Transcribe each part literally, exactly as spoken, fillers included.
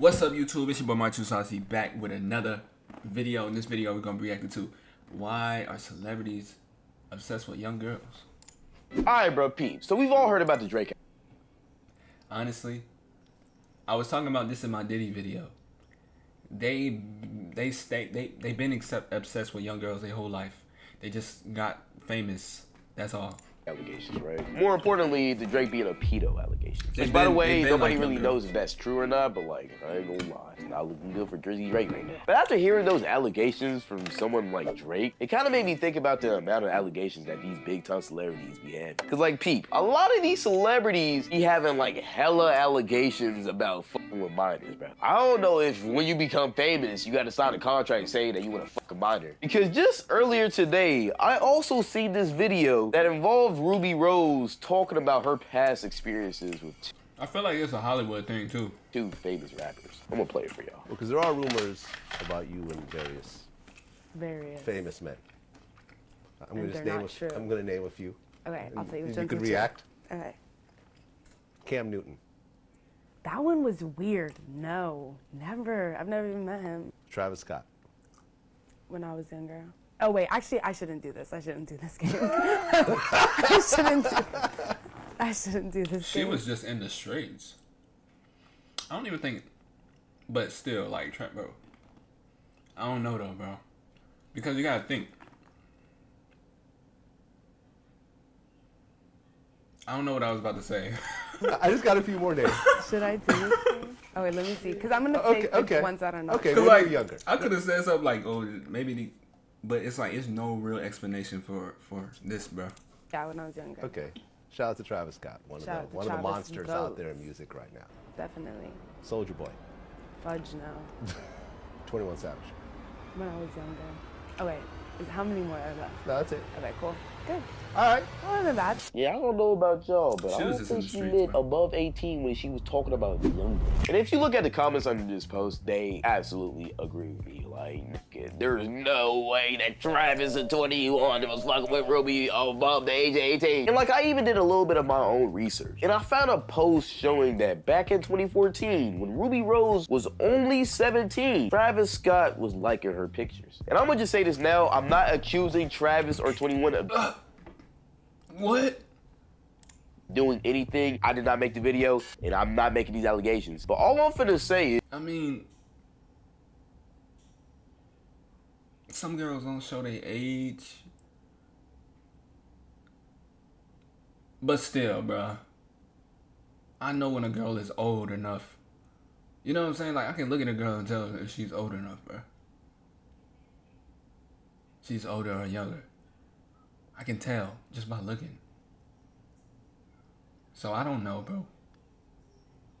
What's up, YouTube? It's your boy MarTooSaucy back with another video. In this video, we're gonna be reacting to why are celebrities obsessed with young girls? All right, bro, peeps. So we've all heard about the Drake. Honestly, I was talking about this in my Diddy video. They they stay they they've been accept, obsessed with young girls their whole life. They just got famous. That's all. Allegations, right? More importantly, the Drake being a pedo allegations. Which, been, by the way, nobody like really knows if that's true or not, but, like, I ain't gonna lie, it's not looking good for Drizzy Drake right now. But after hearing those allegations from someone like Drake, it kind of made me think about the amount of allegations that these big-time celebrities be having. Because, like, peep, a lot of these celebrities be having, like, hella allegations about fucking with minors, bro. I don't know if when you become famous, you gotta sign a contract saying that you wanna fuck a minor. Because just earlier today, I also seen this video that involved Ruby Rose talking about her past experiences with two. I feel like it's a Hollywood thing too. Two famous rappers. I'm gonna play it for y'all. Well, because there are rumors about you and various, various famous men. I'm and gonna just name. A, true. I'm gonna name a few. Okay, and I'll tell you. You could react. Okay. Cam Newton. That one was weird. No, never. I've never even met him. Travis Scott. When I was younger. Oh, wait, actually, I shouldn't do this. I shouldn't do this game. I shouldn't do, I shouldn't do this she game. She was just in the streets. I don't even think, but still, like, trap, bro. I don't know, though, bro. Because you gotta think. I don't know what I was about to say. I just got a few more days. Should I do this? Oh, wait, let me see. Because I'm going to okay, take okay. ones I don't know. Okay, like, younger. I could have said something like, oh, maybe the... But it's like, it's no real explanation for, for this, bro. Yeah, when I was younger. Okay. Shout out to Travis Scott, one, of the, one of the monsters Goats. out there in music right now. Definitely. Soldier Boy. Fudge now. twenty-one Savage. When I was younger. Oh, wait. Is, how many more are left? No, that's it. Okay, cool. Good. All right. That wasn't bad. Yeah, I don't know about y'all, but she I don't think she lit above eighteen when she was talking about younger. And if you look at the comments under this post, they absolutely agree with me. Like, there's no way that Travis and twenty-one was fucking with Ruby above the age of eighteen. And, like, I even did a little bit of my own research. And I found a post showing that back in twenty fourteen, when Ruby Rose was only seventeen, Travis Scott was liking her pictures. And I'm gonna just say this now, I'm not accusing Travis or twenty-one of... What? Doing anything. I did not make the video, and I'm not making these allegations. But all I'm finna say is... I mean... Some girls don't show their age. But still, bruh. I know when a girl is old enough. You know what I'm saying? Like, I can look at a girl and tell if she's old enough, bruh. She's older or younger. I can tell just by looking. So I don't know, bro.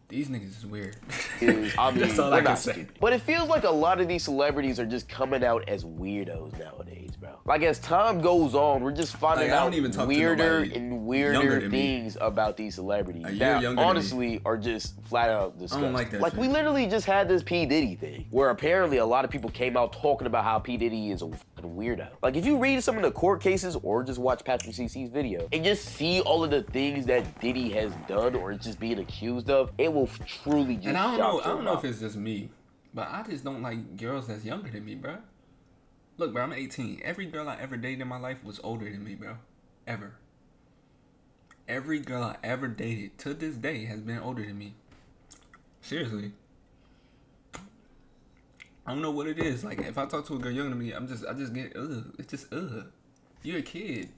These niggas is weird. Is, I mean, that's all I can say. But it feels like a lot of these celebrities are just coming out as weirdos nowadays, bro. Like, as time goes on, we're just finding like, out even weirder and weirder things me. about these celebrities that honestly are just flat out disgusting. I don't like that Like, shit. we literally just had this P. Diddy thing where apparently a lot of people came out talking about how P. Diddy is a weirdo. Like, if you read some of the court cases or just watch Patrick C C's video and just see all of the things that Diddy has done or is just being accused of, it will truly just. And I don't know, I don't know if it's just me, but I just don't like girls that's younger than me, bro. Look, bro, I'm eighteen. Every girl I ever dated in my life was older than me, bro. Ever. Every girl I ever dated to this day has been older than me. Seriously. I don't know what it is. Like, if I talk to a girl younger than me, I'm just, I just get, ugh. It's just, ugh. You're a kid.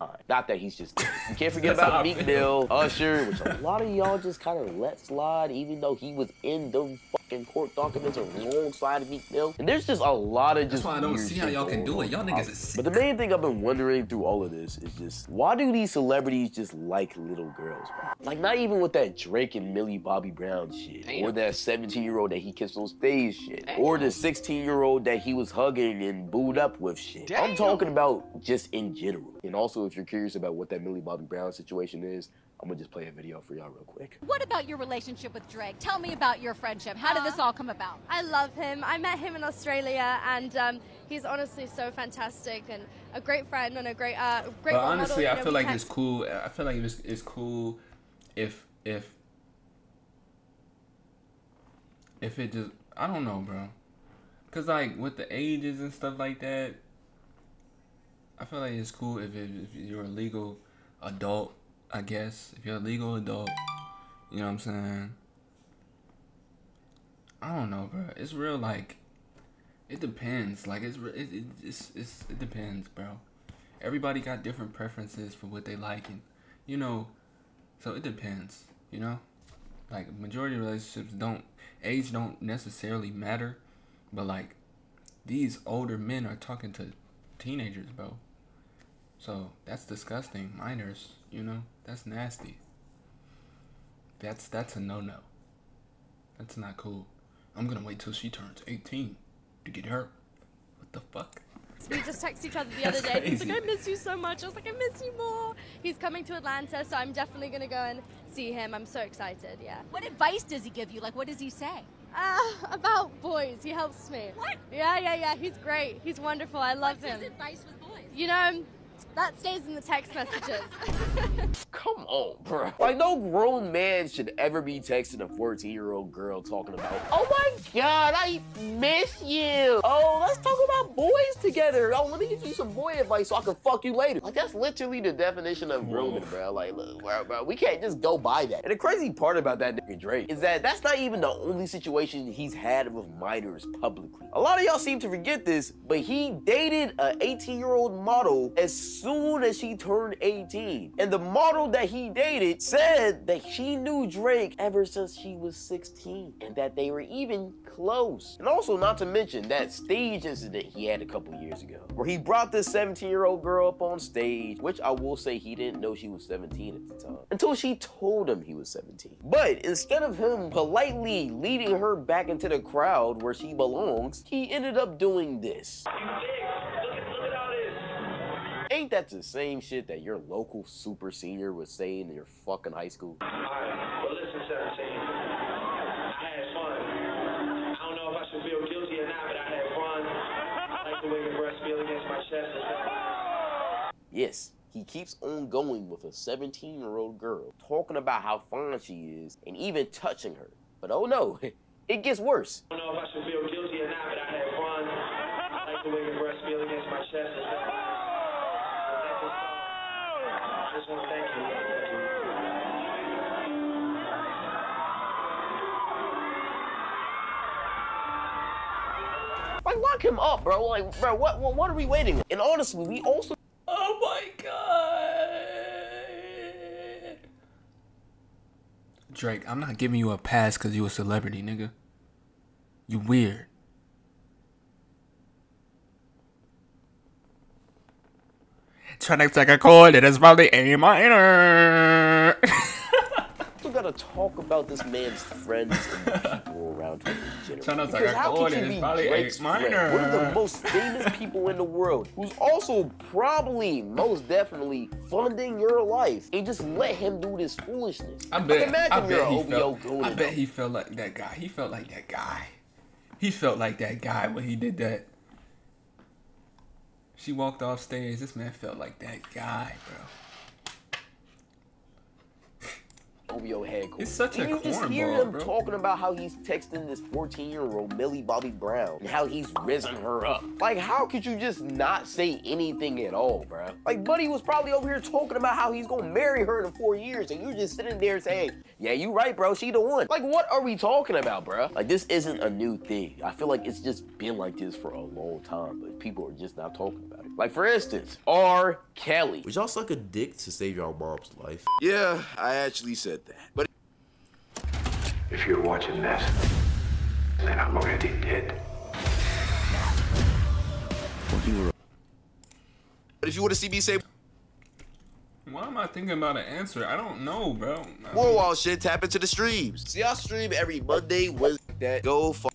Right. Not that he's just. You can't forget about Meek Mill, Usher, which a lot of y'all just kind of let slide, even though he was in the fucking court documents alongside of Meek Mill. And there's just a lot of just. That's why I don't see how y'all can do it. Y'all niggas is sick. But the main thing I've been wondering through all of this is just why do these celebrities just like little girls? Bro? Like, not even with that Drake and Millie Bobby Brown shit, Damn. or that seventeen year old that he kissed on stage shit, Damn. or the sixteen year old that he was hugging and booed up with shit. Damn. I'm talking about just in general, and also. If you're curious about what that Millie Bobby Brown situation is, I'm gonna just play a video for y'all real quick. What about your relationship with Drake? Tell me about your friendship. How did this all come about? I love him. I met him in Australia, and um, he's honestly so fantastic and a great friend and a great, uh, great. But honestly, model, I know, feel like it's cool. I feel like it's, it's cool if if if it just, I don't know, bro. Cause like with the ages and stuff like that, I feel like it's cool if, it, if you're a legal adult, I guess. If you're a legal adult, you know what I'm saying? I don't know, bro. It's real, like, it depends. Like, it's it, it, it's, it's it depends, bro. Everybody got different preferences for what they like, and, you know, so it depends, you know? Like, majority of relationships don't, age don't necessarily matter, but, like, these older men are talking to teenagers, bro. So that's disgusting. Minors, you know, that's nasty. That's that's a no-no. That's not cool. I'm gonna wait till she turns eighteen to get her. What the fuck? We just texted each other the other day. He's like, I miss you so much. I was like, I miss you more. He's coming to Atlanta, so I'm definitely gonna go and see him. I'm so excited, yeah. What advice does he give you? Like, what does he say? Uh, about boys. He helps me. What? Yeah, yeah, yeah. He's great. He's wonderful. I love What's him. What's his advice with boys? You know, that stays in the text messages. Come on, bro. Like, no grown man should ever be texting a fourteen-year-old girl talking about, oh my God, I miss you. Oh, let's talk about boys together. Oh, let me give you some boy advice so I can fuck you later. Like, that's literally the definition of grooming, bro. Like, look, bro, bro, we can't just go by that. And the crazy part about that nigga Drake is that that's not even the only situation he's had with minors publicly. A lot of y'all seem to forget this, but he dated an eighteen-year-old model as soon as she turned eighteen. And the model that he dated said that she knew Drake ever since she was sixteen and that they were even close. And also, not to mention that stage incident he had a couple years ago where he brought this seventeen-year-old girl up on stage, which I will say he didn't know she was seventeen at the time until she told him he was seventeen. But instead of him politely leading her back into the crowd where she belongs, he ended up doing this. Ain't that the same shit that your local super senior was saying in your fucking high school? All right, well listen, seventeen, I had fun. I don't know if I should feel guilty or not, but I had fun. I like the way your breasts feel against my chest and stuff. Yes. He keeps on going with a seventeen-year-old girl, talking about how fine she is and even touching her. But oh no, it gets worse. I don't know if I should feel guilty or not, but I had fun. I like the way your breasts feel against my chest and stuff. I just want to thank you. Like, lock him up, bro. Like, bro, what, what, what are we waiting on? And honestly, we also. Oh my God. Drake, I'm not giving you a pass because you a celebrity, nigga. You weird. Trying to take a call that is probably A minor. We gotta talk about this man's friends and people around him in general. Because like how could you be Drake's friend? One of the most famous people in the world, who's also probably most definitely funding your life, and just let him do this foolishness. I bet. Like, imagine I bet you're he felt. Going I bet he felt like that guy. He felt like that guy. He felt like that guy when he did that. She walked off stage. This man felt like that guy, bro. Over your head, it's such a cornball, bro. You just hear him talking about how he's texting this fourteen-year-old Millie Bobby Brown and how he's risen her up. Like, how could you just not say anything at all, bro? Like, buddy was probably over here talking about how he's gonna marry her in four years, and you're just sitting there saying, yeah, you right, bro. She the one. Like, what are we talking about, bro? Like, this isn't a new thing. I feel like it's just been like this for a long time, but people are just not talking about it. Like, for instance, R. Kelly. Would y'all suck a dick to save y'all mom's life? Yeah, I actually said that. But if you're watching this, then I'm already dead. But if you were to see me say, why am I thinking about an answer? I don't know, bro. More wild shit, tap into the streams. See, I stream every Monday, Wednesday, that. Go f***.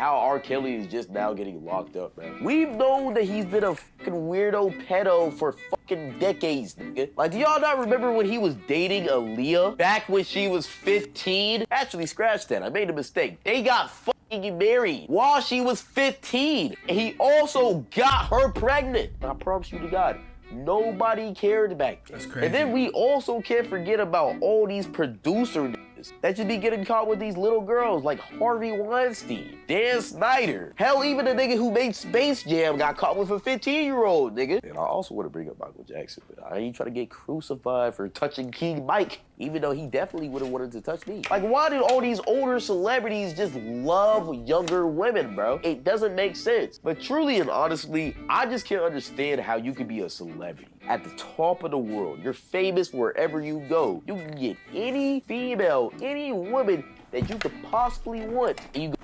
How R. Kelly is just now getting locked up, man. We've known that he's been a fucking weirdo pedo for fucking decades, nigga. Like, do y'all not remember when he was dating Aaliyah back when she was fifteen? Actually, scratch that. I made a mistake. They got fucking married while she was fifteen. And he also got her pregnant. And I promise you to God, nobody cared back then. That's crazy. And then we also can't forget about all these producer rappers that should be getting caught with these little girls like Harvey Weinstein, Dan Snyder. Hell, even the nigga who made Space Jam got caught with a fifteen-year-old nigga. And I also want to bring up Michael Jackson, but I ain't trying to get crucified for touching King Mike, even though he definitely wouldn't wanted to touch me. Like, why do all these older celebrities just love younger women, bro? It doesn't make sense. But truly and honestly, I just can't understand how you could be a celebrity at the top of the world. You're famous wherever you go. You can get any female, any woman that you could possibly want, and you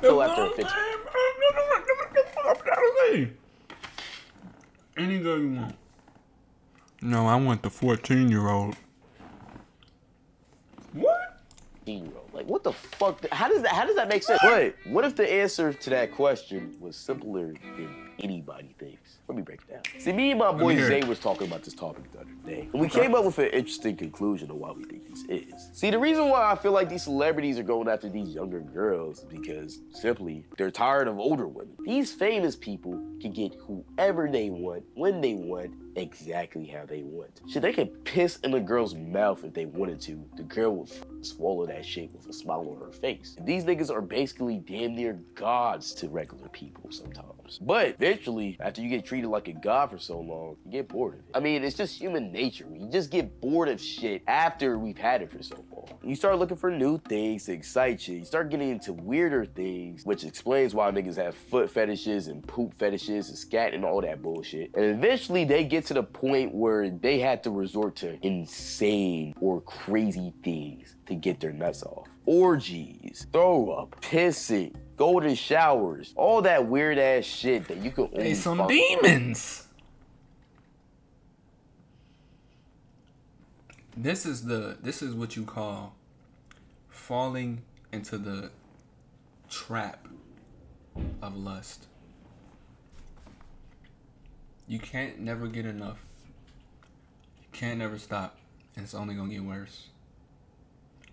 go after a picture. Any girl you want. No, I want the fourteen-year-old. What? Like, what the fuck? How does that? How does that make sense? Wait, what if the answer to that question was simpler than anybody thinks? Let me break it down. See, me and my boy Zay was talking about this topic the other day. And we okay. came up with an interesting conclusion of why we think this is. See, the reason why I feel like these celebrities are going after these younger girls is because simply they're tired of older women. These famous people can get whoever they want, when they want, exactly how they want. Shit, they could piss in the girl's mouth if they wanted to. The girl would f swallow that shit with a smile on her face. And these niggas are basically damn near gods to regular people sometimes. But eventually, after you get treated like a god for so long, you get bored of it. I mean, it's just human nature. We just get bored of shit after we've had it for so long. You start looking for new things to excite you. You start getting into weirder things, which explains why niggas have foot fetishes and poop fetishes and scat and all that bullshit. And eventually, they get to the point where they had to resort to insane or crazy things to get their nuts off. Orgies, throw up, pissing, golden showers, all that weird ass shit that you could only some demons. This is the this is what you call falling into the trap of lust. You can't never get enough. You can't never stop. And it's only gonna get worse.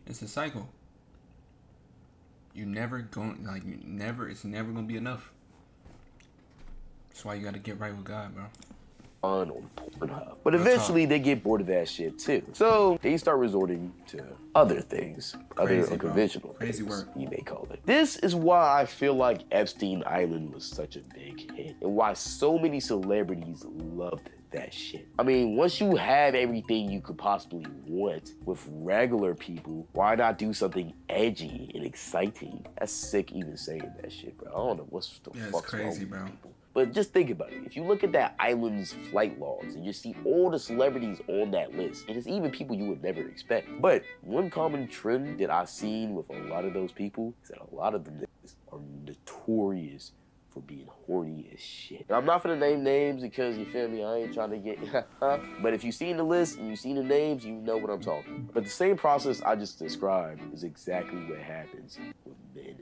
It's a cycle. You never going like you never. It's never gonna be enough. That's why you gotta get right with God, bro. On Pornhub. But eventually they get bored of that shit too. So they start resorting to other things, Crazy, other unconventional bro. Crazy things, work. You may call it. This is why I feel like Epstein Island was such a big hit and why so many celebrities loved that shit. I mean, once you have everything you could possibly want with regular people, why not do something edgy and exciting? That's sick even saying that shit, bro. I don't know what's the yeah, fuck's crazy, wrong with bro. people. But just think about it. If you look at that island's flight logs and you see all the celebrities on that list, and it's even people you would never expect. But one common trend that I've seen with a lot of those people is that a lot of them are notorious for being horny as shit. And I'm not gonna name names because, you feel me, I ain't trying to get, but if you've seen the list and you've seen the names, you know what I'm talking about. But the same process I just described is exactly what happens with men.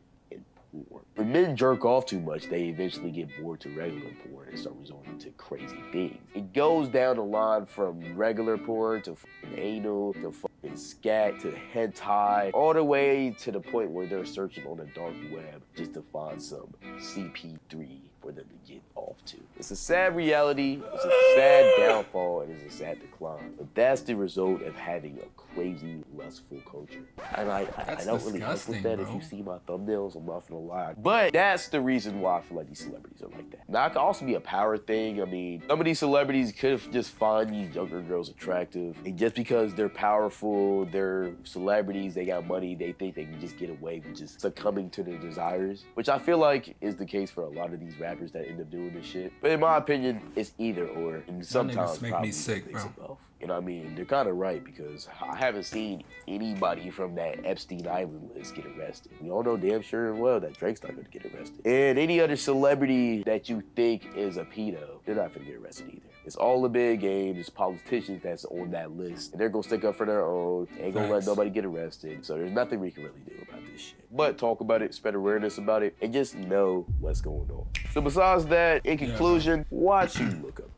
When men jerk off too much, they eventually get bored to regular porn and start resorting to crazy things. It goes down the line from regular porn to f***ing anal to f***ing scat to hentai, all the way to the point where they're searching on the dark web just to find some C P three for them to get off to. It's a sad reality, it's a sad downfall, and it's a sad decline. But that's the result of having a crazy, lustful culture. And I, I, I don't really mess with that. Bro, if you see my thumbnails, I'm not gonna lie. But that's the reason why I feel like these celebrities are like that. Now, it could also be a power thing. I mean, some of these celebrities could just find these younger girls attractive, and just because they're powerful, they're celebrities, they got money, they think they can just get away with just succumbing to their desires, which I feel like is the case for a lot of these rappers that end up doing this shit. But in my opinion, it's either or. And sometimes make me sick, bro. And I mean, they're kind of right, because I haven't seen anybody from that Epstein Island list get arrested. We all know damn sure and well that Drake's not going to get arrested. And any other celebrity that you think is a pedo, they're not going to get arrested either. It's all a big game. There's politicians that's on that list, and they're going to stick up for their own. They ain't going to let nobody get arrested. So there's nothing we can really do about this shit. But talk about it, spread awareness about it, and just know what's going on. So besides that, in conclusion, yeah, watch you look up.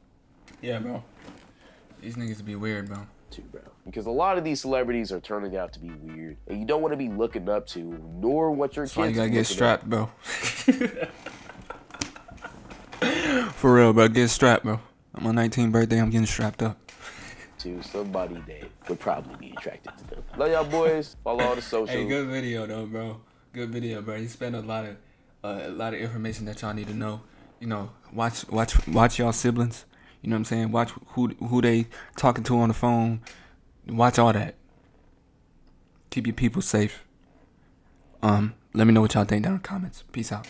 Yeah, bro. These niggas be weird, bro. Too, bro. Because a lot of these celebrities are turning out to be weird, and you don't want to be looking up to, nor what your That's kids. Why you gotta get strapped, bro. For real, bro. Get strapped, bro. On my nineteenth birthday, I'm getting strapped up. to somebody that would probably be attracted to them. Love y'all boys. Follow all the socials. Hey, good video though, bro. Good video, bro. You spent a lot of uh, a lot of information that y'all need to know. You know, watch watch watch y'all siblings. You know what I'm saying? Watch who who they talking to on the phone. Watch all that. Keep your people safe. Um, let me know what y'all think down in the comments. Peace out.